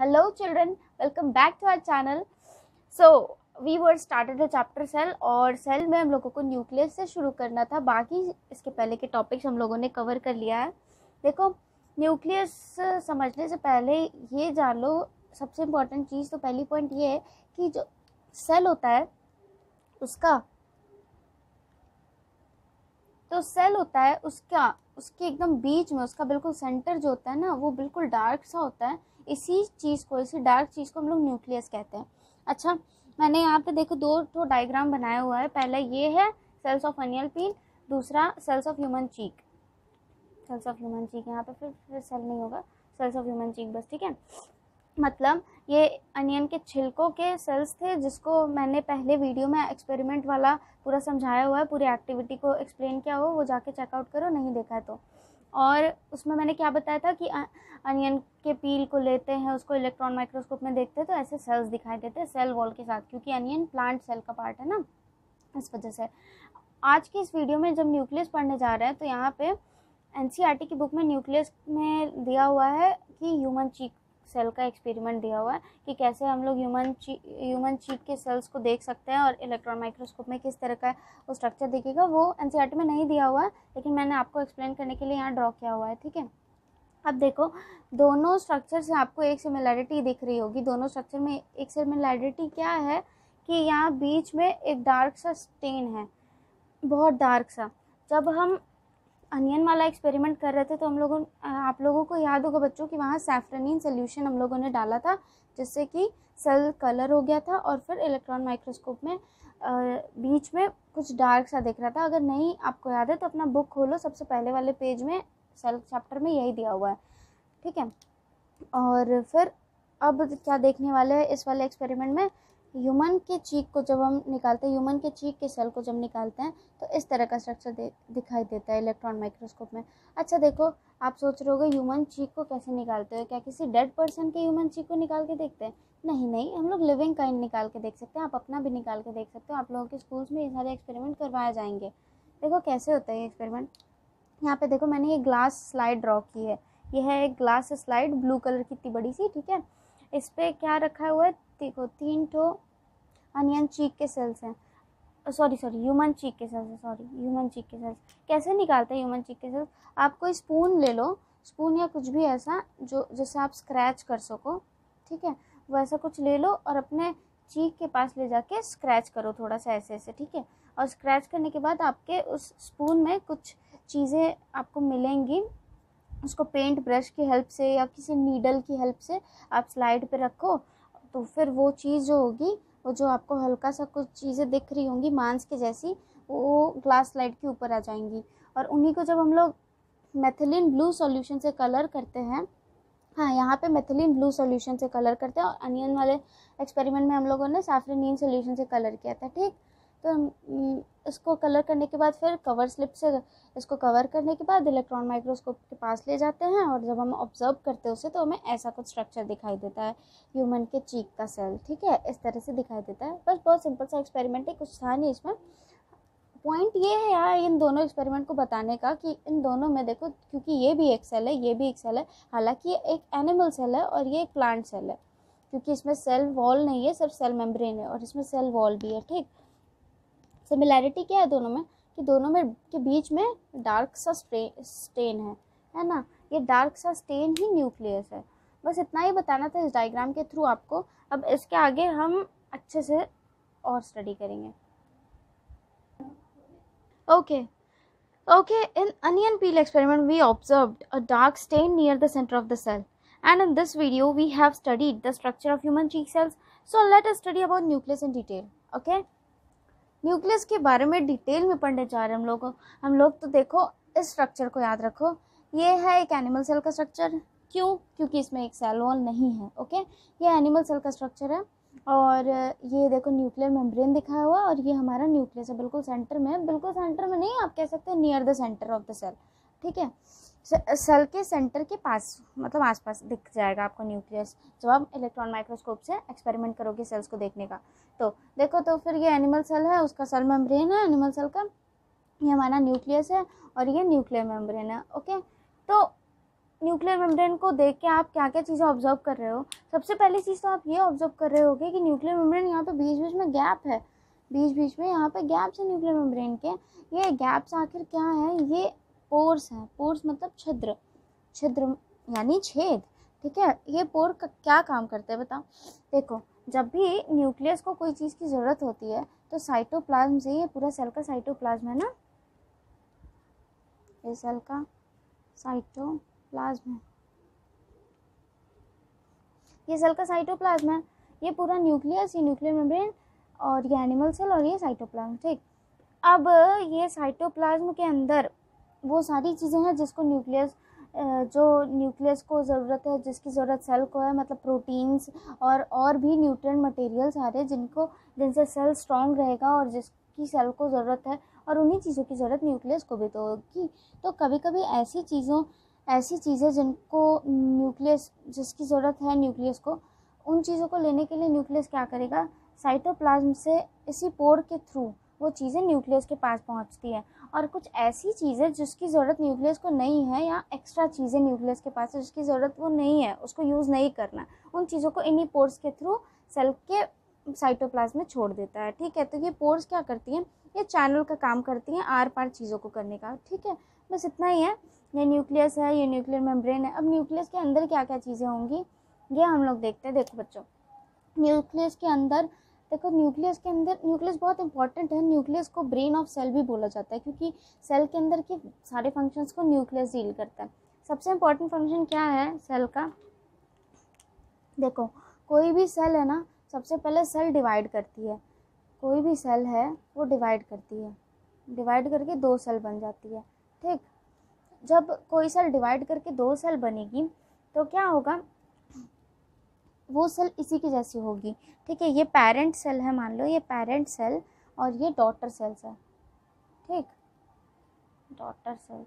Hello children, welcome back to our channel. So we were started the chapter cell और cell में हम लोगों को nucleus से शुरू करना था. बाकी इसके पहले के topics हम लोगों ने cover कर लिया है. देखो nucleus समझने से पहले ये जान लो सबसे important चीज़ तो पहली point ये है कि जो cell होता है उसके एकदम बीच में उसका बिल्कुल सेंटर जो होता है ना वो बिल्कुल डार्क सा होता है. इसी डार्क चीज़ को हम लोग न्यूक्लियस कहते हैं. अच्छा मैंने यहाँ पे देखो दो डायग्राम बनाया हुआ है. पहला ये है सेल्स ऑफ अनियल पील, दूसरा cells of human cheek. Cells of human cheek यहाँ पे फिर सेल नहीं होगा, सेल्स ऑफ ह्यूमन चीक बस. ठीक है, मतलब ये अनियन के छिलकों के सेल्स थे जिसको मैंने पहले वीडियो में एक्सपेरिमेंट वाला पूरा समझाया हुआ है, पूरी एक्टिविटी को एक्सप्लेन किया हुआ, वो जाके चेकआउट करो नहीं देखा है तो. और उसमें मैंने क्या बताया था कि अनियन के पील को लेते हैं, उसको इलेक्ट्रॉन माइक्रोस्कोप में देखते हैं तो ऐसे सेल्स दिखाई देते हैं सेल वॉल के साथ, क्योंकि अनियन प्लांट सेल का पार्ट है ना, इस वजह से. आज की इस वीडियो में जब न्यूक्लियस पढ़ने जा रहे हैं तो यहाँ पे NCERT की बुक में न्यूक्लियस में दिया हुआ है कि ह्यूमन चीक सेल का एक्सपेरिमेंट दिया हुआ है कि कैसे हम लोग ह्यूमन चीक के सेल्स को देख सकते हैं और इलेक्ट्रॉन माइक्रोस्कोप में किस तरह का वो स्ट्रक्चर दिखेगा. वो NCERT में नहीं दिया हुआ है लेकिन मैंने आपको एक्सप्लेन करने के लिए यहाँ ड्रॉ किया हुआ है. ठीक है, अब देखो दोनों स्ट्रक्चर से आपको एक सिमिलैरिटी दिख रही होगी. दोनों स्ट्रक्चर में एक सिमिलैरिटी क्या है कि यहाँ बीच में एक डार्क सा स्टेन है, बहुत डार्क सा. जब हम अनियन वाला एक्सपेरिमेंट कर रहे थे तो आप लोगों को याद होगा बच्चों कि वहाँ सैफ्रनिन सोल्यूशन हम लोगों ने डाला था जिससे कि सेल कलर हो गया था और फिर इलेक्ट्रॉन माइक्रोस्कोप में बीच में कुछ डार्क सा दिख रहा था. अगर नहीं आपको याद है तो अपना बुक खोलो, सबसे पहले वाले पेज में सेल चैप्टर में यही दिया हुआ है. ठीक है, और फिर अब क्या देखने वाले हैं इस वाले एक्सपेरिमेंट में, ह्यूमन के चीक को जब हम निकालते हैं, ह्यूमन के चीक के सेल को जब निकालते हैं तो इस तरह का स्ट्रक्चर दिखाई देता है इलेक्ट्रॉन माइक्रोस्कोप में. अच्छा देखो आप सोच रहे होगे ह्यूमन चीक को कैसे निकालते हो, क्या किसी डेड पर्सन के ह्यूमन चीक को निकाल के देखते हैं? नहीं, हम लोग लिविंग काइंड निकाल के देख सकते हैं. आप अपना भी निकाल के देख सकते हो, आप लोगों के स्कूल्स में ये सारे एक्सपेरिमेंट करवाए जाएंगे. देखो कैसे होता है ये एक्सपेरिमेंट. यहाँ पर देखो मैंने ये ग्लास स्लाइड ड्रॉ की है, यह है एक ग्लास स्लाइड ब्लू कलर की इतनी बड़ी सी. ठीक है, इस पर क्या रखा हुआ है, देखो 3 अनियन चीक के सेल्स हैं, ह्यूमन चीक के सेल्स हैं, ह्यूमन चीक के सेल्स. कैसे निकालते हैं ह्यूमन चीक के सेल्स? आप कोई स्पून ले लो, स्पून या कुछ भी ऐसा जो जिससे आप स्क्रैच कर सको. ठीक है, वैसा कुछ ले लो और अपने चीक के पास ले जाके स्क्रैच करो थोड़ा सा ऐसे. ठीक है, और स्क्रैच करने के बाद आपके उस स्पून में कुछ चीज़ें आपको मिलेंगी. उसको पेंट ब्रश की हेल्प से या किसी नीडल की हेल्प से आप स्लाइड पे रखो तो फिर वो चीज़ जो होगी, वो जो आपको हल्का सा कुछ चीज़ें दिख रही होंगी मांस के जैसी, वो ग्लास स्लाइड के ऊपर आ जाएंगी. और उन्हीं को जब हम लोग मेथिलीन ब्लू सॉल्यूशन से कलर करते हैं, हाँ यहाँ पे मेथिलीन ब्लू सॉल्यूशन से कलर करते हैं, और अनियन वाले एक्सपेरिमेंट में हम लोगों ने सैफरनीन सॉल्यूशन से कलर किया था. ठीक, तो इसको कलर करने के बाद फिर कवर स्लिप से इसको कवर करने के बाद इलेक्ट्रॉन माइक्रोस्कोप के पास ले जाते हैं और जब हम ऑब्जर्व करते हैं उसे तो हमें ऐसा कुछ स्ट्रक्चर दिखाई देता है, ह्यूमन के चीक का सेल. ठीक है, इस तरह से दिखाई देता है. बस बहुत सिंपल सा एक्सपेरिमेंट है, कुछ था नहीं इसमें. पॉइंट ये है यार इन दोनों एक्सपेरिमेंट को बताने का कि इन दोनों में देखो, क्योंकि ये भी एक सेल है, ये भी एक सेल है, हालाँकि ये एक एनिमल सेल है और ये एक प्लांट सेल है, क्योंकि इसमें सेल वॉल नहीं है, सिर्फ सेल मेम्ब्रेन है, और इसमें सेल वॉल भी है. ठीक, सिमिलैरिटी क्या है दोनों में कि दोनों में के बीच में डार्क सा स्टेन है ना. ये डार्क सा स्टेन ही न्यूक्लियस है. बस इतना ही बताना था इस डायग्राम के थ्रू आपको. अब इसके आगे हम अच्छे से और स्टडी करेंगे. Okay, in onion peel experiment we observed a dark stain near the centre of the cell and in this video we have studied the structure of human cheek cells. So let us study about nucleus in detail. Okay, nucleus के बारे में detail में पढ़ने जा रहे हैं हम लोग. तो देखो इस स्ट्रक्चर को याद रखो, ये है एक एनिमल सेल का स्ट्रक्चर. क्यों? क्योंकि इसमें एक सेल वॉल नहीं है. ओके, ये एनिमल सेल का स्ट्रक्चर है और ये देखो न्यूक्लियर मेम्ब्रेन दिखाया हुआ और ये हमारा न्यूक्लियस है बिल्कुल सेंटर में नहीं, आप कह सकते हो near the centre of the cell. ठीक है, सेल के सेंटर के पास, मतलब आसपास दिख जाएगा आपको न्यूक्लियस जब आप इलेक्ट्रॉन माइक्रोस्कोप से एक्सपेरिमेंट करोगे सेल्स को देखने का. तो देखो, तो फिर ये एनिमल सेल है, उसका सेल मेम्ब्रेन है एनिमल सेल का, ये हमारा न्यूक्लियस है और ये न्यूक्लियर मेम्ब्रेन है. ओके, तो न्यूक्लियर मेम्ब्रेन को देख के आप क्या क्या चीज़ें ऑब्जर्व कर रहे हो। सबसे पहली चीज़ तो आप ये ऑब्जर्व कर रहे होगे कि न्यूक्लियर मेम्ब्रेन यहाँ पे बीच बीच में गैप है, बीच बीच में यहाँ पे गैप्स है न्यूक्लियर मेम्ब्रेन के। ये गैप्स आखिर क्या है? ये पोर्स हैं। पोर्स मतलब छिद्र, छिद्र यानी छेद, ठीक है। ये पोर का क्या काम करते हैं बताओ? देखो, जब भी न्यूक्लियस को कोई चीज़ की ज़रूरत होती है तो साइटोप्लाज्म से, ये पूरा सेल का साइटोप्लाज्म है ना, ये सेल का साइटोप्लाज्म है, ये सेल का साइटोप्लाज्म है, ये पूरा न्यूक्लियस, ये न्यूक्लियर मेम्ब्रेन और ये एनिमल सेल और ये साइटोप्लाज्म, ठीक। अब ये साइटोप्लाज्म के अंदर वो सारी चीज़ें हैं जिसको न्यूक्लियस, जो न्यूक्लियस को ज़रूरत है, जिसकी ज़रूरत सेल को है, मतलब प्रोटीन्स और भी न्यूट्रिएंट मटेरियल्स आ रहे हैं जिनको, जिनसे सेल स्ट्रॉन्ग रहेगा और जिसकी सेल को ज़रूरत है, और उन्हीं चीज़ों की ज़रूरत न्यूक्लियस को भी तो होगी। तो कभी कभी ऐसी चीज़ें जिनको न्यूक्लियस, जिसकी ज़रूरत है न्यूक्लियस को, उन चीज़ों को लेने के लिए न्यूक्लियस क्या करेगा? साइटोप्लाज्म से इसी पोर के थ्रू वो चीज़ें न्यूक्लियस के पास पहुंचती है। और कुछ ऐसी चीज़ें जिसकी ज़रूरत न्यूक्लियस को नहीं है, या एक्स्ट्रा चीज़ें न्यूक्लियस के पास है जिसकी ज़रूरत वो नहीं है, उसको यूज़ नहीं करना, उन चीज़ों को इन्हीं पोर्स के थ्रू सेल के साइटोप्लाज्म में छोड़ देता है, ठीक है। तो ये पोर्स क्या करती हैं? ये चैनल का काम करती हैं आर पार चीज़ों को करने का, ठीक है। बस इतना ही है। ये न्यूक्लियस है, ये न्यूक्लियर मेम्ब्रेन है। अब न्यूक्लियस के अंदर क्या क्या चीज़ें होंगी ये हम लोग देखते हैं। देखो बच्चों, न्यूक्लियस के अंदर देखो, न्यूक्लियस के अंदर, न्यूक्लियस बहुत इंपॉर्टेंट है। न्यूक्लियस को ब्रेन ऑफ सेल भी बोला जाता है क्योंकि सेल के अंदर के सारे फंक्शंस को न्यूक्लियस डील करता है। सबसे इम्पॉर्टेंट फंक्शन क्या है सेल का? देखो, कोई भी सेल है ना, सबसे पहले सेल डिवाइड करती है। कोई भी सेल है वो डिवाइड करती है, डिवाइड करके दो सेल बन जाती है, ठीक। जब कोई सेल डिवाइड करके दो सेल बनेगी तो क्या होगा? वो सेल इसी की जैसी होगी, ठीक है। ये पेरेंट सेल है, मान लो ये पेरेंट सेल और ये डॉटर सेल्स है, ठीक। डॉटर सेल्स,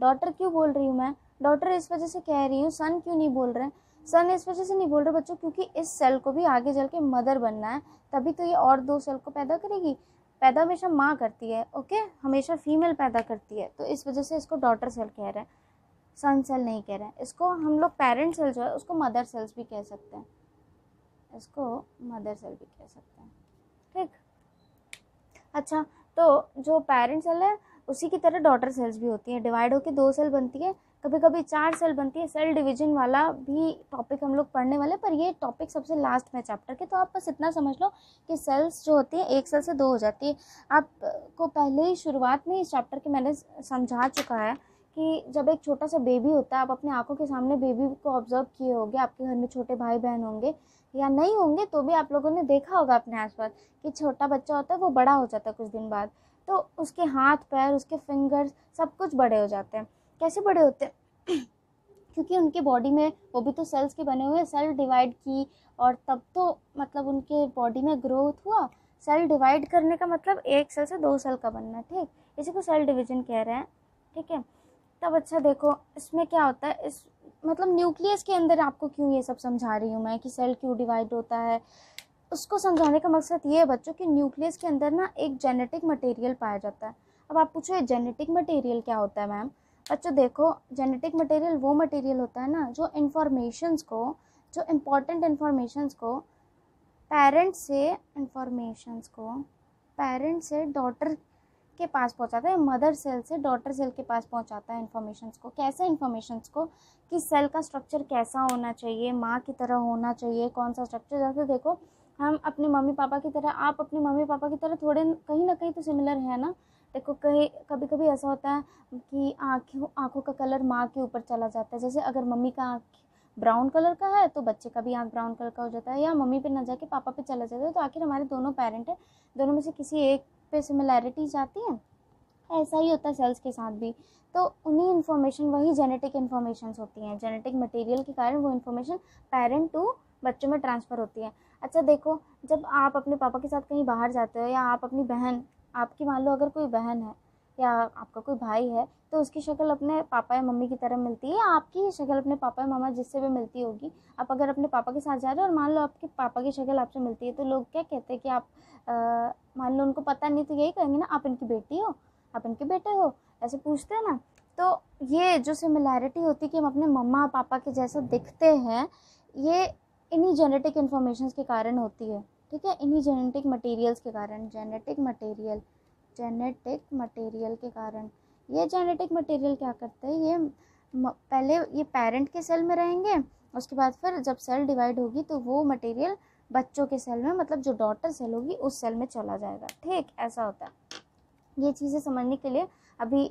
डॉटर क्यों बोल रही हूँ मैं? डॉटर इस वजह से कह रही हूँ, सन क्यों नहीं बोल रहे हैं? सन इस वजह से नहीं बोल रहे बच्चों क्योंकि इस सेल को भी आगे चल के मदर बनना है, तभी तो ये और दो सेल को पैदा करेगी। पैदा हमेशा माँ करती है, ओके, हमेशा फीमेल पैदा करती है, तो इस वजह से इसको डॉटर सेल कह रहे हैं, सन सेल नहीं कह रहे हैं। इसको हम लोग पेरेंट सेल जो है उसको मदर सेल्स भी कह सकते हैं, इसको मदर सेल भी कह सकते हैं, ठीक। अच्छा, तो जो पेरेंट सेल है उसी की तरह डॉटर सेल्स भी होती हैं, डिवाइड होकर दो सेल बनती है, कभी कभी चार सेल बनती है। सेल डिवीजन वाला भी टॉपिक हम लोग पढ़ने वाले, पर ये टॉपिक सबसे लास्ट में चैप्टर के, तो आप बस इतना समझ लो कि सेल्स जो होती है एक सेल से दो हो जाती है। आपको पहले ही शुरुआत में इस चैप्टर के मैंने समझा चुका है कि जब एक छोटा सा बेबी होता है, आप अपने आंखों के सामने बेबी को ऑब्जर्व किए होंगे, आपके घर में छोटे भाई बहन होंगे या नहीं होंगे तो भी आप लोगों ने देखा होगा अपने आसपास कि छोटा बच्चा होता है वो बड़ा हो जाता है कुछ दिन बाद, तो उसके हाथ पैर, उसके फिंगर्स सब कुछ बड़े हो जाते हैं। कैसे बड़े होते हैं? क्योंकि उनके बॉडी में, वो भी तो सेल्स के बने हुए, सेल डिवाइड की और तब तो मतलब उनके बॉडी में ग्रोथ हुआ। सेल डिवाइड करने का मतलब एक सेल से दो सेल का बनना, ठीक, इसी को सेल डिवीजन कह रहे हैं, ठीक है। तब अच्छा देखो, इसमें क्या होता है, इस मतलब न्यूक्लियस के अंदर आपको क्यों ये सब समझा रही हूँ मैं कि सेल क्यों डिवाइड होता है, उसको समझाने का मकसद ये है बच्चों कि न्यूक्लियस के अंदर ना एक जेनेटिक मटेरियल पाया जाता है। अब आप पूछो जेनेटिक मटेरियल क्या होता है मैम? बच्चों देखो, जेनेटिक मटेरियल वो मटेरियल होता है ना जो इन्फॉर्मेशंस को, जो इम्पोर्टेंट इन्फॉर्मेशंस को पेरेंट से डॉटर के पास पहुंचाता है, मदर सेल से डॉटर सेल के पास पहुंचाता है इन्फॉर्मेशंस को। कैसे इन्फॉर्मेशंस को? कि सेल का स्ट्रक्चर कैसा होना चाहिए, माँ की तरह होना चाहिए, कौन सा स्ट्रक्चर। जैसे देखो, हम अपने मम्मी पापा की तरह, आप अपने मम्मी पापा की तरह थोड़े कहीं ना कहीं तो सिमिलर है ना। देखो, कहीं कभी कभी ऐसा होता है कि आँखों का कलर माँ के ऊपर चला जाता है। जैसे अगर मम्मी का आँख ब्राउन कलर का है तो बच्चे का भी आँख ब्राउन कलर का हो जाता है, या मम्मी पे ना जाके पापा पे चला जाता है। तो आखिर हमारे दोनों पेरेंट हैं, दोनों में से किसी एक पे सिमिलैरिटी जाती है। ऐसा ही होता है सेल्स के साथ भी। तो उन्हीं इन्फॉर्मेशन, वही जेनेटिक इन्फॉर्मेशंस होती हैं, जेनेटिक मटेरियल के कारण वो इन्फॉर्मेशन पेरेंट टू बच्चों में ट्रांसफ़र होती है। अच्छा देखो, जब आप अपने पापा के साथ कहीं बाहर जाते हो, या आप अपनी बहन, आपकी मान लो अगर कोई बहन है या आपका कोई भाई है, तो उसकी शक्ल अपने पापा या मम्मी की तरह मिलती है, या आपकी शक्ल अपने पापा या मम्मा जिससे भी मिलती होगी। आप अगर अपने पापा के साथ जा रहे हो और मान लो आपके पापा की शक्ल आपसे मिलती है, तो लोग क्या कहते हैं कि आप मान लो उनको पता नहीं तो यही कहेंगे ना, आप इनकी बेटी हो, आप इनके बेटे हो, ऐसे पूछते हैं ना। तो ये जो सिमिलैरिटी होती है कि हम अपने मम्मा पापा के जैसा दिखते हैं, ये इन्हीं जेनेटिक इन्फॉर्मेशन के कारण होती है, ठीक है, इन्हीं जेनेटिक मटेरियल्स के कारण, जेनेटिक मटेरियल के कारण। ये जेनेटिक मटेरियल क्या करते हैं, ये पहले ये पेरेंट के सेल में रहेंगे, उसके बाद फिर जब सेल डिवाइड होगी तो वो मटेरियल बच्चों के सेल में, मतलब जो डॉटर सेल होगी उस सेल में चला जाएगा, ठीक, ऐसा होता है। ये चीज़ें समझने के लिए अभी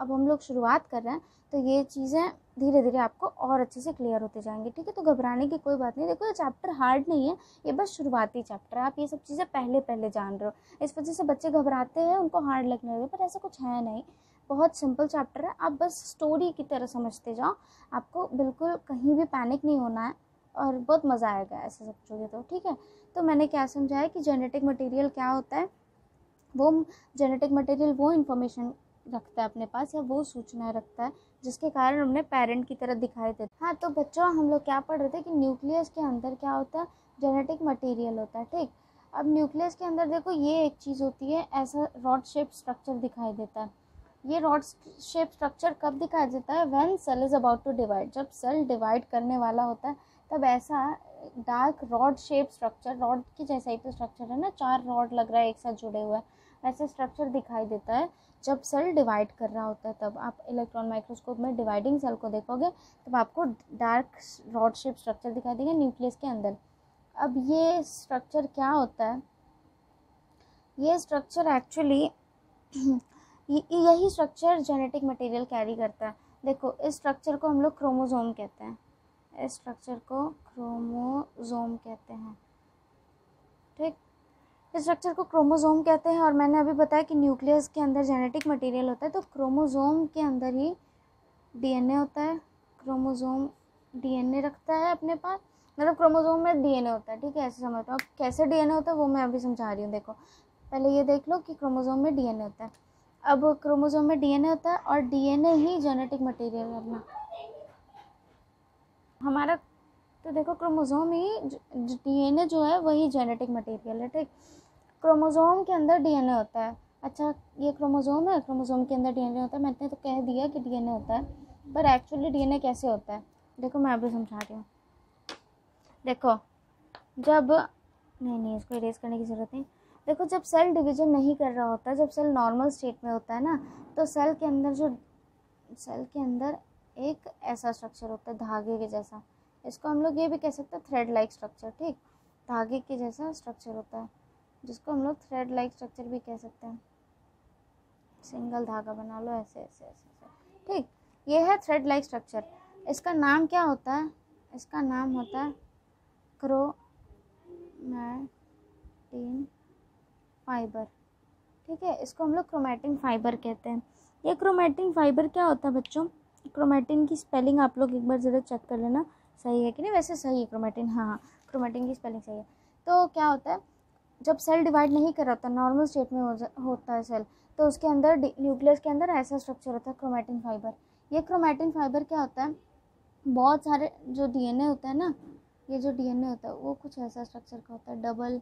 अब हम लोग शुरुआत कर रहे हैं, तो ये चीज़ें धीरे धीरे आपको और अच्छे से क्लियर होते जाएंगे, ठीक है। तो घबराने की कोई बात नहीं। देखो, ये चैप्टर हार्ड नहीं है, ये बस शुरुआती चैप्टर है। आप ये सब चीज़ें पहले जान रहे हो, इस वजह से बच्चे घबराते हैं, उनको हार्ड लगने लगे, पर ऐसा कुछ है नहीं, बहुत सिंपल चैप्टर है। आप बस स्टोरी की तरह समझते जाओ, आपको बिल्कुल कहीं भी पैनिक नहीं होना है और बहुत मज़ा आएगा ऐसे समझोगे तो, ठीक है। तो मैंने क्या समझाया कि जेनेटिक मटेरियल क्या होता है, वो जेनेटिक मटेरियल वो इन्फॉर्मेशन रखता है अपने पास, या वो सूचनाएं रखता है जिसके कारण हमने पेरेंट की तरह दिखाई देते। हाँ, तो बच्चों हम लोग क्या पढ़ रहे थे कि न्यूक्लियस के अंदर क्या होता है, जेनेटिक मटेरियल होता है, ठीक। अब न्यूक्लियस के अंदर देखो, ये एक चीज़ होती है, ऐसा रॉड शेप स्ट्रक्चर दिखाई देता है। ये रॉड शेप स्ट्रक्चर कब दिखाई देता है, when cell is about to divide, जब सेल डिवाइड करने वाला होता है तब ऐसा dark rod shape structure, rod के जैसा ही तो स्ट्रक्चर है ना, चार रॉड लग रहा है एक साथ जुड़े हुए, ऐसा स्ट्रक्चर दिखाई देता है जब सेल डिवाइड कर रहा होता है। तब आप इलेक्ट्रॉन माइक्रोस्कोप में डिवाइडिंग सेल को देखोगे तब आपको डार्क रॉड शेप स्ट्रक्चर दिखाई देगा न्यूक्लियस के अंदर। अब ये स्ट्रक्चर क्या होता है, ये स्ट्रक्चर एक्चुअली यही स्ट्रक्चर जेनेटिक मटेरियल कैरी करता है। देखो, इस स्ट्रक्चर को हम लोग क्रोमोसोम कहते हैं, इस स्ट्रक्चर को क्रोमोसोम कहते हैं, ठीक। इस स्ट्रक्चर को क्रोमोसोम कहते हैं। और मैंने अभी बताया कि न्यूक्लियस के अंदर जेनेटिक मटेरियल होता है, तो क्रोमोसोम के अंदर ही डीएनए होता है। क्रोमोसोम डीएनए रखता है अपने पास, मतलब क्रोमोसोम में डीएनए होता है, ठीक है, ऐसे समझ लो। अब कैसे डीएनए होता है वो मैं अभी समझा रही हूँ। देखो, पहले ये देख लो कि क्रोमोसोम में डीएनए होता है। अब क्रोमोसोम में डीएनए होता है और डीएनए ही जेनेटिक मटेरियल है अपना हमारा। तो देखो, क्रोमोसोम ही डीएनए जो है वही जेनेटिक मटेरियल है, ठीक। क्रोमोसोम के अंदर डीएनए होता है। अच्छा, ये क्रोमोसोम है, क्रोमोसोम के अंदर डीएनए होता है। मैंने तो कह दिया कि डीएनए होता है, पर एक्चुअली डीएनए कैसे होता है देखो, मैं अभी समझा रही हूँ। देखो, जब नहीं इसको इरेज करने की ज़रूरत नहीं। देखो, जब सेल डिवीज़न नहीं कर रहा होता, जब सेल नॉर्मल स्टेट में होता है ना, तो सेल के अंदर एक ऐसा स्ट्रक्चर होता है धागे के जैसा, इसको हम लोग ये भी कह सकते हैं थ्रेड लाइक स्ट्रक्चर, ठीक। धागे के जैसा स्ट्रक्चर होता है जिसको हम लोग थ्रेड लाइक स्ट्रक्चर भी कह सकते हैं। सिंगल धागा बना लो ऐसे ऐसे ऐसे, ठीक। ये है थ्रेड लाइक स्ट्रक्चर। इसका नाम क्या होता है, इसका नाम होता है क्रोमैटिन फाइबर, ठीक है। इसको हम लोग क्रोमैटिन फाइबर कहते हैं। ये क्रोमैटिन फाइबर क्या होता है बच्चों, क्रोमैटिन की स्पेलिंग आप लोग एक बार ज़रा चेक कर लेना सही है कि नहीं। वैसे सही है क्रोमैटिन, हाँ, क्रोमैटिन की स्पेलिंग सही है। तो क्या होता है, जब सेल डिवाइड नहीं कर रहा होता, नॉर्मल स्टेट में होता है सेल, तो उसके अंदर न्यूक्लियस के अंदर ऐसा स्ट्रक्चर होता है क्रोमैटिन फाइबर। ये क्रोमैटिन फाइबर क्या होता है, बहुत सारे जो डीएनए होता है ना, ये जो डीएनए होता है वो कुछ ऐसा स्ट्रक्चर का होता है, डबल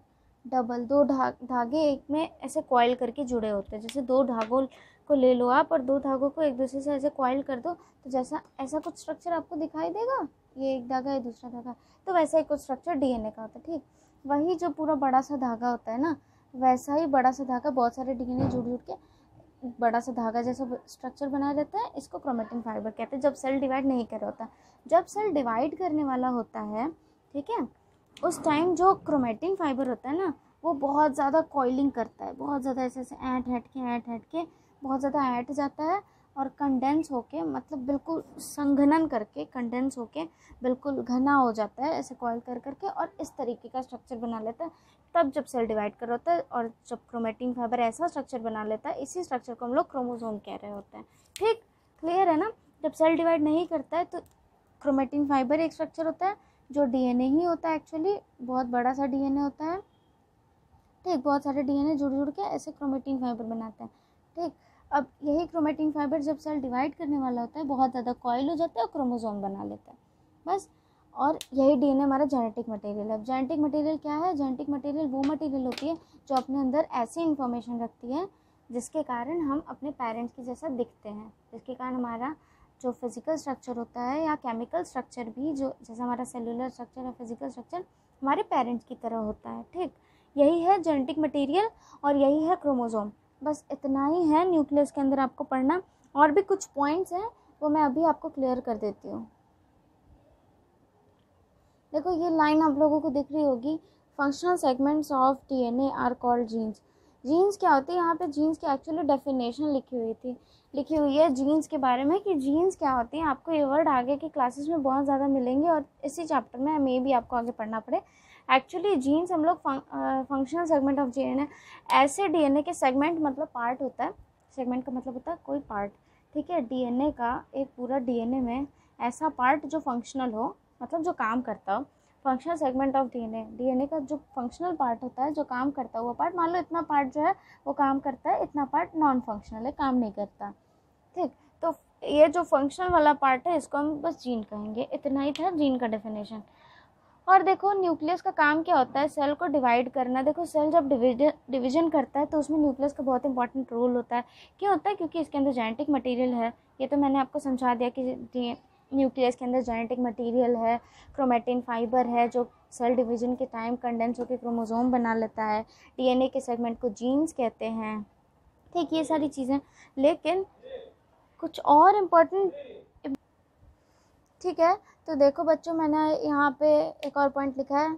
दो धागे एक में ऐसे कॉइल करके जुड़े होते हैं। जैसे दो धागों को ले लो आप और दो धागों को एक दूसरे से ऐसे कॉइल कर दो, तो जैसा ऐसा कुछ स्ट्रक्चर आपको दिखाई देगा, ये एक धागा है दूसरा धागा, तो वैसा ही कुछ स्ट्रक्चर डीएनए का होता है, ठीक। वही जो पूरा बड़ा सा धागा होता है ना, वैसा ही बड़ा सा धागा, बहुत सारे डीएनए जुड़ के बड़ा सा धागा जैसा स्ट्रक्चर बनाया रहता है, इसको क्रोमैटिन फाइबर कहते हैं। जब सेल डिवाइड नहीं कर रहा होता, जब सेल डिवाइड करने वाला होता है, ठीक है, उस टाइम जो क्रोमैटिन फाइबर होता है ना, वो बहुत ज़्यादा कॉइलिंग करता है, बहुत ज़्यादा ऐसे ऐसे ऐंठ हट के बहुत ज़्यादा ऐंठ जाता है और कंडेंस होके, मतलब बिल्कुल संघनन करके, कंडेंस होके बिल्कुल घना हो जाता है ऐसे कॉइल कर करके, और इस तरीके का स्ट्रक्चर बना लेता है। तब जब सेल डिवाइड कर रहा होता है और जब क्रोमैटिन फाइबर ऐसा स्ट्रक्चर बना लेता है, इसी स्ट्रक्चर को हम लोग क्रोमोसोम कह रहे होते हैं, ठीक, क्लियर है ना। जब सेल डिवाइड नहीं करता है तो क्रोमैटिन फाइबर एक स्ट्रक्चर होता है जो डीएनए ही होता है, एक्चुअली बहुत बड़ा सा डीएनए होता है, ठीक। बहुत सारे डीएनए जुड़ के ऐसे क्रोमैटिन फाइबर बनाते हैं, ठीक। अब यही क्रोमैटिन फाइबर जब सेल डिवाइड करने वाला होता है, बहुत ज़्यादा कॉइल हो जाता है और क्रोमोसोम बना लेता है, बस। और यही डीएनए हमारा जेनेटिक मटेरियल है। अब जेनेटिक मटेरियल क्या है, जेनेटिक मटेरियल वो मटेरियल होती है जो अपने अंदर ऐसी इन्फॉर्मेशन रखती है जिसके कारण हम अपने पेरेंट्स के जैसा दिखते हैं, जिसके कारण हमारा जो फिज़िकल स्ट्रक्चर होता है या केमिकल स्ट्रक्चर भी, जो जैसा हमारा सेलुलर स्ट्रक्चर या फिज़िकल स्ट्रक्चर हमारे पेरेंट्स की तरह होता है। ठीक, यही है जेनेटिक मटेरियल और यही है क्रोमोसोम। बस इतना ही है न्यूक्लियस के अंदर आपको पढ़ना, और भी कुछ पॉइंट्स हैं वो मैं अभी आपको क्लियर कर देती हूँ। देखो ये लाइन आप लोगों को दिख रही होगी, functional segments of DNA are called genes. Genes क्या होते हैं, यहाँ पे जीन्स की एक्चुअली डेफिनेशन लिखी हुई है जीन्स के बारे में कि जीन्स क्या होते हैं। आपको ये वर्ड आगे के क्लासेस में बहुत ज़्यादा मिलेंगे और इसी चैप्टर में मे भी आपको आगे पढ़ना पड़े। एक्चुअली जीन्स हम लोग फंक्शनल सेगमेंट ऑफ डीएनए, ऐसे डीएनए के सेगमेंट मतलब पार्ट होता है, सेगमेंट का मतलब होता है कोई पार्ट, ठीक है, डीएनए का एक पूरा डीएनए में ऐसा पार्ट जो फंक्शनल हो, मतलब जो काम करता हो। Functional segment of DNA, DNA का जो फंक्शनल पार्ट होता है, जो काम करता हुआ पार्ट, मान लो इतना पार्ट जो है वो काम करता है, इतना पार्ट नॉन फंक्शनल है, काम नहीं करता, ठीक। तो ये जो फंक्शनल वाला पार्ट है इसको हम बस जीन कहेंगे। इतना ही था जीन का डेफिनेशन। और देखो न्यूक्लियस का काम क्या होता है, सेल को डिवाइड करना। देखो सेल जब डिवीजन करता है तो उसमें न्यूक्लियस का बहुत इंपॉर्टेंट रोल होता है। क्यों होता है, क्योंकि इसके अंदर जेनेटिक मटेरियल है। ये तो मैंने आपको समझा दिया कि न्यूक्लियस के अंदर जेनेटिक मटेरियल है, क्रोमेटिन फाइबर है जो सेल डिवीजन के टाइम कंडेंस होकर क्रोमोसोम बना लेता है, डीएनए के सेगमेंट को जीन्स कहते हैं, ठीक, ये सारी चीज़ें। लेकिन कुछ और इम्पोर्टेंट, ठीक है, तो देखो बच्चों मैंने यहाँ पे एक और पॉइंट लिखा है,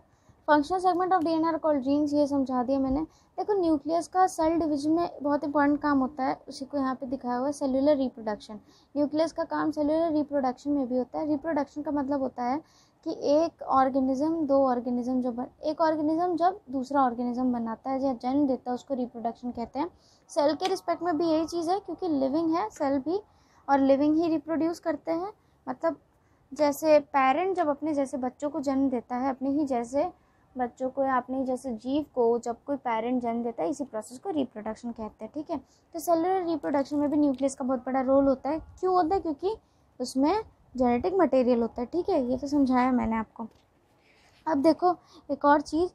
functional segment of DNA are called genes, ये समझा दिया मैंने। देखो न्यूक्लियस का सेल डिवीजन में बहुत इंपॉर्टेंट काम होता है, उसी को यहाँ पे दिखाया हुआ है, सेलुलर रिप्रोडक्शन। न्यूक्लियस का काम सेलुलर रिप्रोडक्शन में भी होता है। रिप्रोडक्शन का मतलब होता है कि एक ऑर्गेनिज्म, दो ऑर्गेनिज्म, एक ऑर्गेनिज्म जब दूसरा ऑर्गेनिज्म बनाता है या जन्म देता है उसको रिप्रोडक्शन कहते हैं। सेल के रिस्पेक्ट में भी यही चीज़ है, क्योंकि लिविंग है सेल भी, और लिविंग ही रिप्रोड्यूस करते हैं। मतलब जैसे पेरेंट जब अपने जैसे बच्चों को जन्म देता है, अपने ही जैसे बच्चों को या अपने जैसे जीव को जब कोई पेरेंट जन्म देता है, इसी प्रोसेस को रिप्रोडक्शन कहते हैं, ठीक है। तो सेलुलर रिप्रोडक्शन में भी न्यूक्लियस का बहुत बड़ा रोल होता है। क्यों होता है, क्योंकि उसमें जेनेटिक मटेरियल होता है, ठीक है, ये तो समझाया मैंने आपको। अब देखो एक और चीज़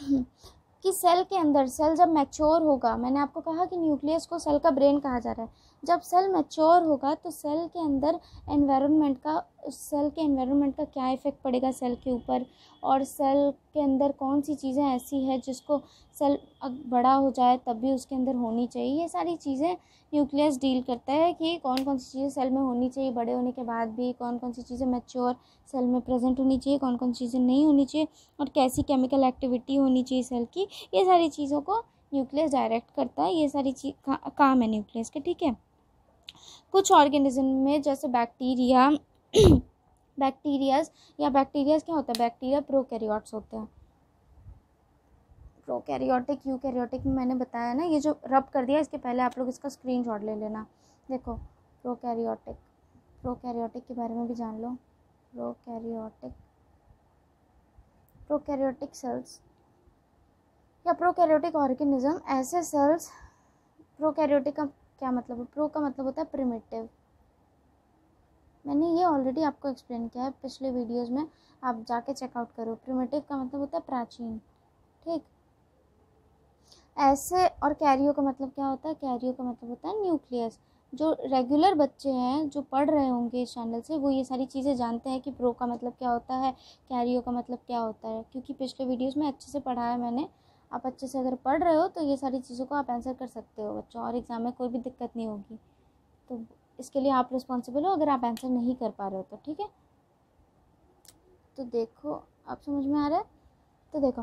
कि सेल के अंदर, सेल जब मैच्योर होगा, मैंने आपको कहा कि न्यूक्लियस को सेल का ब्रेन कहा जा रहा है, जब सेल मैच्योर होगा तो सेल के अंदर एनवायरनमेंट का, सेल के एनवायरनमेंट का क्या इफ़ेक्ट पड़ेगा सेल के ऊपर, और सेल के अंदर कौन सी चीज़ें ऐसी है जिसको सेल बड़ा हो जाए तब भी उसके अंदर होनी चाहिए, ये सारी चीज़ें न्यूक्लियस डील करता है कि कौन कौन सी चीज़ें सेल में होनी चाहिए, बड़े होने के बाद भी कौन कौन सी चीज़ें मैच्योर सेल में प्रेजेंट होनी चाहिए, कौन कौन सी चीज़ें नहीं होनी चाहिए, और कैसी केमिकल एक्टिविटी होनी चाहिए सेल की, ये सारी चीज़ों को न्यूक्लियस डायरेक्ट करता है। ये सारी चीज काम है न्यूक्लियस के, ठीक है। कुछ ऑर्गेनिज्म में जैसे बैक्टीरियाज क्या होता है, बैक्टीरिया प्रोकैरियोट्स होते हैं, प्रोकैरियोटिक यूकैरियोटिक में मैंने बताया ना, ये जो रब कर दिया इसके पहले आप लोग इसका स्क्रीनशॉट ले लेना। देखो प्रोकैरियोटिक के बारे में भी जान लो। प्रोकैरियोटिक सेल्स या प्रोकैरियोटिक ऑर्गेनिज्म, ऐसे सेल्स, प्रोकैरियोटिक का क्या मतलब है, प्रो का मतलब होता है प्रिमिटिव, मैंने ये ऑलरेडी आपको एक्सप्लेन किया है पिछले वीडियोस में, आप जाके चेकआउट करो। प्रिमिटिव का मतलब होता है प्राचीन, ठीक, ऐसे। और कैरियो का मतलब क्या होता है, कैरियो का मतलब होता है न्यूक्लियस। जो रेगुलर बच्चे हैं जो पढ़ रहे होंगे इस चैनल से, वो ये सारी चीज़ें जानते हैं कि प्रो का मतलब क्या होता है, कैरियो का मतलब क्या होता है, क्योंकि पिछले वीडियोज़ में अच्छे से पढ़ाया मैंने। आप अच्छे से अगर पढ़ रहे हो तो ये सारी चीज़ों को आप आंसर कर सकते हो बच्चों, और एग्ज़ाम में कोई भी दिक्कत नहीं होगी। तो इसके लिए आप रिस्पॉन्सिबल हो अगर आप आंसर नहीं कर पा रहे हो तो, ठीक है। तो देखो आप समझ में आ रहा है। तो देखो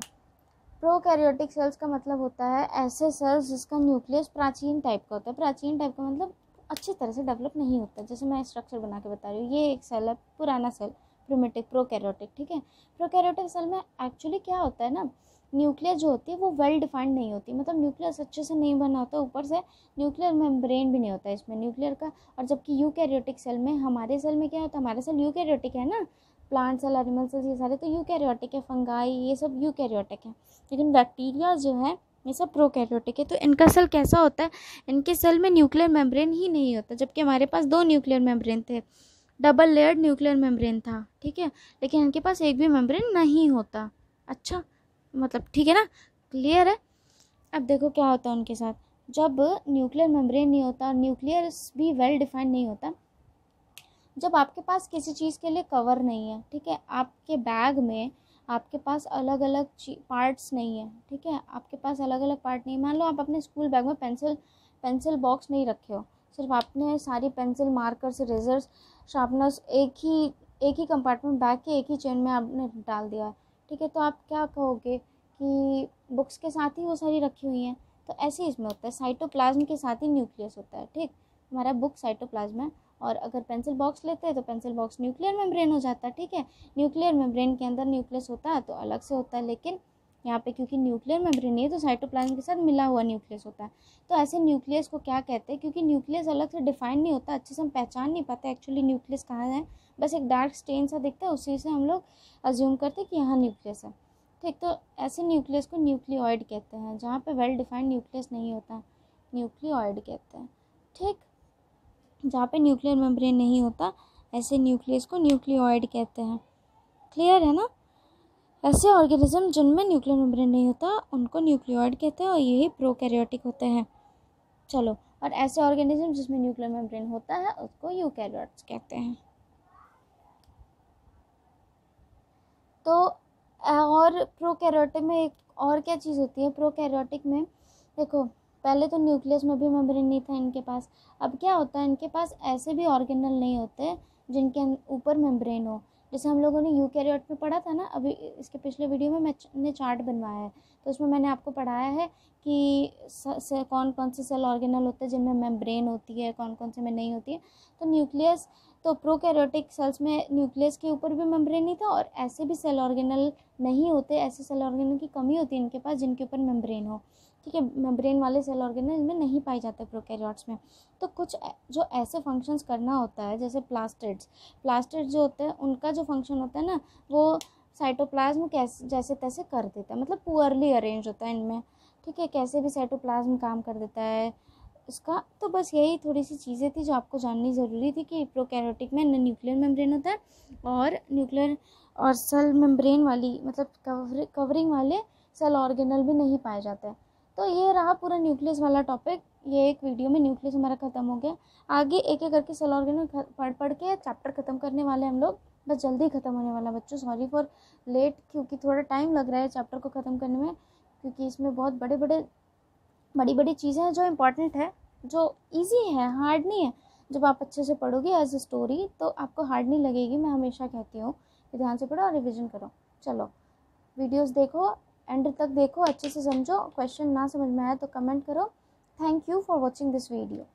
प्रोकैरियोटिक सेल्स का मतलब होता है ऐसे सेल्स जिसका न्यूक्लियस प्राचीन टाइप का होता है। प्राचीन टाइप का मतलब अच्छी तरह से डेवलप नहीं होता, जैसे मैं स्ट्रक्चर बना के बता रही हूँ, ये एक सेल है पुराना सेल, प्रिमिटिव प्रोकैरियोटिक, ठीक है। प्रोकैरियोटिक सेल में एक्चुअली क्या होता है ना, न्यूक्लियस जो होती है वो वेल डिफाइंड नहीं होती, मतलब न्यूक्लियस अच्छे से नहीं बना होता, ऊपर से न्यूक्लियर मेम्ब्रेन भी नहीं होता इसमें न्यूक्लियर का। और जबकि यूकैरियोटिक सेल में, हमारे सेल में क्या होता है, हमारे सेल यूकैरियोटिक है ना, प्लांट सेल, एनिमल सेल, ये सारे तो यूकैरियोटिक है, फंगाई ये सब यूकैरियोटिक है, लेकिन बैक्टीरिया जो है ये सब प्रोकैरियोटिक है। तो इनका सेल कैसा होता है, इनके सेल में न्यूक्लियर मेम्ब्रेन ही नहीं होता, जबकि हमारे पास दो न्यूक्लियर मेम्ब्रेन थे, डबल लेयर्ड न्यूक्लियर मेम्ब्रेन था, ठीक है, लेकिन इनके पास एक भी मेम्ब्रेन नहीं होता। अच्छा, मतलब ठीक है ना, क्लियर है। अब देखो क्या होता है उनके साथ, जब न्यूक्लियर मेम्ब्रेन नहीं होता, न्यूक्लियस भी वेल डिफाइंड नहीं होता, जब आपके पास किसी चीज़ के लिए कवर नहीं है, ठीक है, आपके बैग में आपके पास अलग अलग पार्ट्स नहीं है, ठीक है, आपके पास अलग अलग पार्ट नहीं, मान लो आप अपने स्कूल बैग में पेंसिल बॉक्स नहीं रखे हो, सिर्फ आपने सारी पेंसिल, मार्कर्स, इरेजर्स, शार्पनर्स एक ही कंपार्टमेंट बैग के एक ही चेन में आपने डाल दिया है, ठीक है, तो आप क्या कहोगे कि बुक्स के साथ ही वो सारी रखी हुई हैं। तो ऐसे ही इसमें होता है, साइटोप्लाज्म के साथ ही न्यूक्लियस होता है, ठीक, हमारा बुक साइटोप्लाज्म है, और अगर पेंसिल बॉक्स लेते हैं तो पेंसिल बॉक्स न्यूक्लियर मेम्ब्रेन हो जाता है, ठीक है, न्यूक्लियर मेम्ब्रेन के अंदर न्यूक्लियस होता है तो अलग से होता है, लेकिन यहाँ पे क्योंकि न्यूक्लियर मेम्ब्रेन नहीं है तो साइटोप्लाज्म के साथ मिला हुआ न्यूक्लियस होता है। तो ऐसे न्यूक्लियस को क्या कहते हैं, क्योंकि न्यूक्लियस अलग से डिफाइन नहीं होता, अच्छे से हम पहचान नहीं पाते एक्चुअली न्यूक्लियस कहाँ है, बस एक डार्क स्टेन सा दिखता है, उसी से हम लोग अज्यूम करते हैं कि यहाँ न्यूक्लियस है, ठीक। तो ऐसे न्यूक्लियस को न्यूक्लियोइड कहते हैं, जहाँ पे वेल डिफाइंड न्यूक्लियस नहीं होता न्यूक्लियोइड कहते हैं, ठीक, जहाँ पे न्यूक्लियर मेम्ब्रेन नहीं होता ऐसे न्यूक्लियस को न्यूक्लियोइड कहते हैं। क्लियर है ना? ऐसे ऑर्गेनिज्म जिनमें न्यूक्लियर मेम्ब्रेन नहीं होता उनको न्यूक्लियोइड कहते हैं और यही प्रोकैरियोटिक होते हैं। चलो, और ऐसे ऑर्गेनिज्म जिसमें न्यूक्लियर मेम्ब्रेन होता है उसको यूकैरियोट्स कहते हैं। तो और प्रोकैरियोटिक में एक और क्या चीज़ होती है, प्रोकैरियोटिक में देखो पहले तो न्यूक्लियस में भी मेम्ब्रेन नहीं था इनके पास, अब क्या होता है इनके पास ऐसे भी ऑर्गेनल नहीं होते जिनके ऊपर मेम्ब्रेन हो, जैसे हम लोगों ने यूकैरियोट में पढ़ा था ना, अभी इसके पिछले वीडियो में मैंने चार्ट बनवाया है, तो उसमें मैंने आपको पढ़ाया है कि कौन कौन से सेल ऑर्गेनल होते हैं जिनमें मेम्ब्रेन होती है, कौन कौन से में नहीं होती है। तो न्यूक्लियस, तो प्रोकैरियोटिक सेल्स में न्यूक्लियस के ऊपर भी मेम्ब्रेन नहीं था, और ऐसे भी सेल ऑर्गेनल नहीं होते, ऐसे सेल ऑर्गेनल की कमी होती है इनके पास जिनके ऊपर मेम्ब्रेन हो, ठीक है, मेम्ब्रेन वाले सेल ऑर्गेनल इनमें नहीं पाए जाते प्रोकैरियोट्स में। तो कुछ जो ऐसे फंक्शंस करना होता है, जैसे प्लास्टिड्स जो होते हैं उनका जो फंक्शन होता है ना वो साइटोप्लाज्म कैसे जैसे तैसे कर देता है, मतलब पुअरली अरेंज होता है इनमें, ठीक है, कैसे भी साइटोप्लाज्म काम कर देता है इसका। तो बस यही थोड़ी सी चीज़ें थी जो आपको जाननी ज़रूरी थी कि प्रोकैरियोटिक में न न्यूक्लियर मेम्ब्रेन होता है और न्यूक्लियर और सेल मेम्ब्रेन वाली मतलब कवरिंग वाले सेल ऑर्गेनल भी नहीं पाए जाते। तो ये रहा पूरा न्यूक्लियस वाला टॉपिक, ये एक वीडियो में न्यूक्लियस हमारा ख़त्म हो गया। आगे एक एक करके सेल ऑर्गेनल पढ़ के चैप्टर ख़त्म करने वाले हम लोग, बस जल्दी ख़त्म होने वाला बच्चों, सॉरी फॉर लेट, क्योंकि थोड़ा टाइम लग रहा है चैप्टर को ख़त्म करने में, क्योंकि इसमें बहुत बड़ी बड़ी चीज़ें हैं जो इम्पॉर्टेंट है, जो ईजी है, हार्ड नहीं है। जब आप अच्छे से पढ़ोगे एज ए स्टोरी तो आपको हार्ड नहीं लगेगी, मैं हमेशा कहती हूँ कि ध्यान से पढ़ो और रिविज़न करो। चलो, वीडियोज़ देखो, एंड तक देखो, अच्छे से समझो, क्वेश्चन ना समझ में आया तो कमेंट करो। Thank you for watching this video.